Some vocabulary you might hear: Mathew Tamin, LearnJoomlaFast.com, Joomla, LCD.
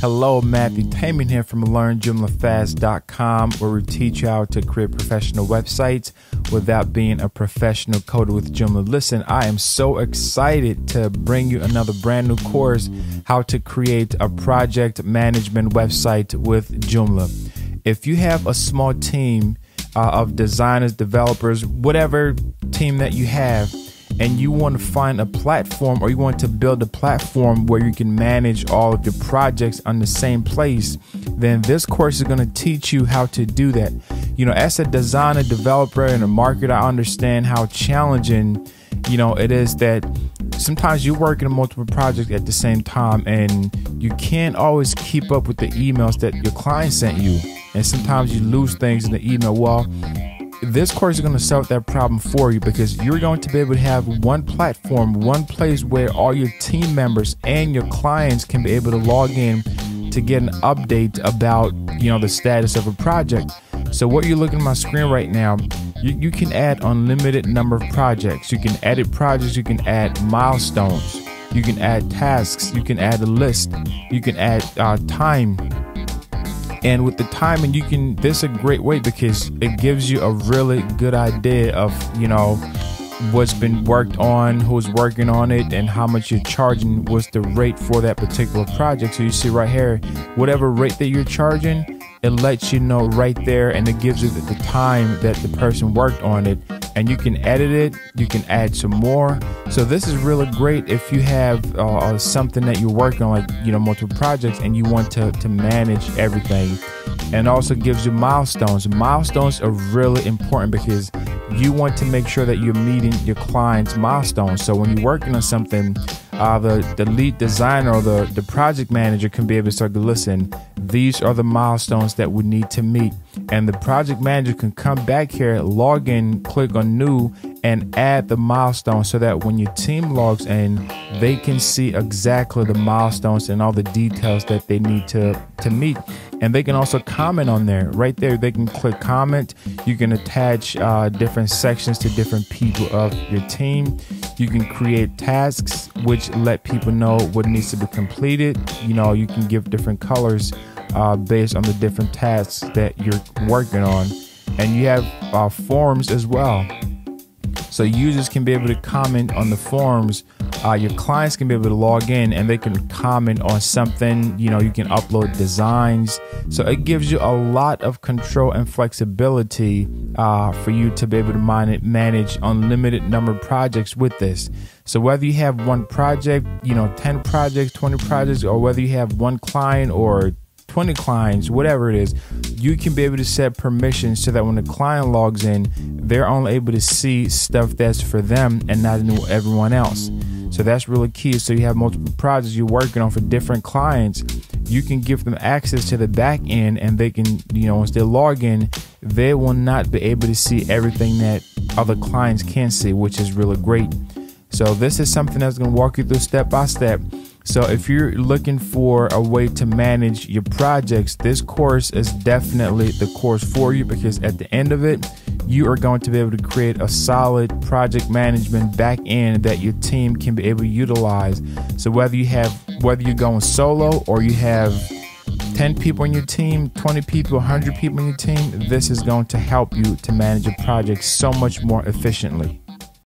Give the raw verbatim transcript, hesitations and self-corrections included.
Hello, Mathew Tamin here from Learn Joomla Fast dot com, where we teach you how to create professional websites without being a professional coder with Joomla. Listen, I am so excited to bring you another brand new course, how to create a project management website with Joomla. If you have a small team uh, of designers, developers, whatever team that you have, and you want to find a platform, or you want to build a platform where you can manage all of your projects on the same place, then this course is going to teach you how to do that. You know, as a designer, developer, and a marketer, I understand how challenging, you know, it is that sometimes you work in multiple projects at the same time, and you can't always keep up with the emails that your client sent you. And sometimes you lose things in the email. Well, this course is going to solve that problem for you, because you're going to be able to have one platform, one place where all your team members and your clients can be able to log in to get an update about, you know, the status of a project. So what you're looking at my screen right now, you, you can add unlimited number of projects. You can edit projects. You can add milestones. You can add tasks. You can add a list. You can add uh, time. And with the timing, you can, this is a great way because it gives you a really good idea of, you know, what's been worked on, who's working on it, and how much you're charging, what's the rate for that particular project. So you see right here, whatever rate that you're charging, it lets you know right there, and it gives you the time that the person worked on it. And you can edit it, you can add some more. So this is really great if you have uh, something that you're working on, like, you know, multiple projects, and you want to, to manage everything. And also gives you milestones. Milestones are really important because you want to make sure that you're meeting your client's milestones. So when you're working on something, uh, the, the lead designer or the, the project manager can be able to start to listen, these are the milestones that we need to meet. And the project manager can come back here, log in, click on new, and add the milestone, so that when your team logs in, they can see exactly the milestones and all the details that they need to, to meet. And they can also comment on there. Right there, they can click comment. You can attach uh, different sections to different people of your team. You can create tasks, which let people know what needs to be completed. You know, you can give different colors Uh, based on the different tasks that you're working on. And you have uh, forms as well, so users can be able to comment on the forms. Uh, your clients can be able to log in and they can comment on something. You know, you can upload designs. So it gives you a lot of control and flexibility uh, for you to be able to manage unlimited number of projects with this. So whether you have one project, you know, ten projects, twenty projects, or whether you have one client or twenty clients, whatever it is, you can be able to set permissions so that when the client logs in, they're only able to see stuff that's for them and not everyone else. So that's really key. So you have multiple projects you're working on for different clients. You can give them access to the back end, and they can, you know, once they log in, they will not be able to see everything that other clients can see, which is really great. So this is something that's going to walk you through step by step. So if you're looking for a way to manage your projects, this course is definitely the course for you, because at the end of it, you are going to be able to create a solid project management back end that your team can be able to utilize. So whether you have, whether you're going solo or you have ten people in your team, twenty people, one hundred people in your team, this is going to help you to manage your project so much more efficiently.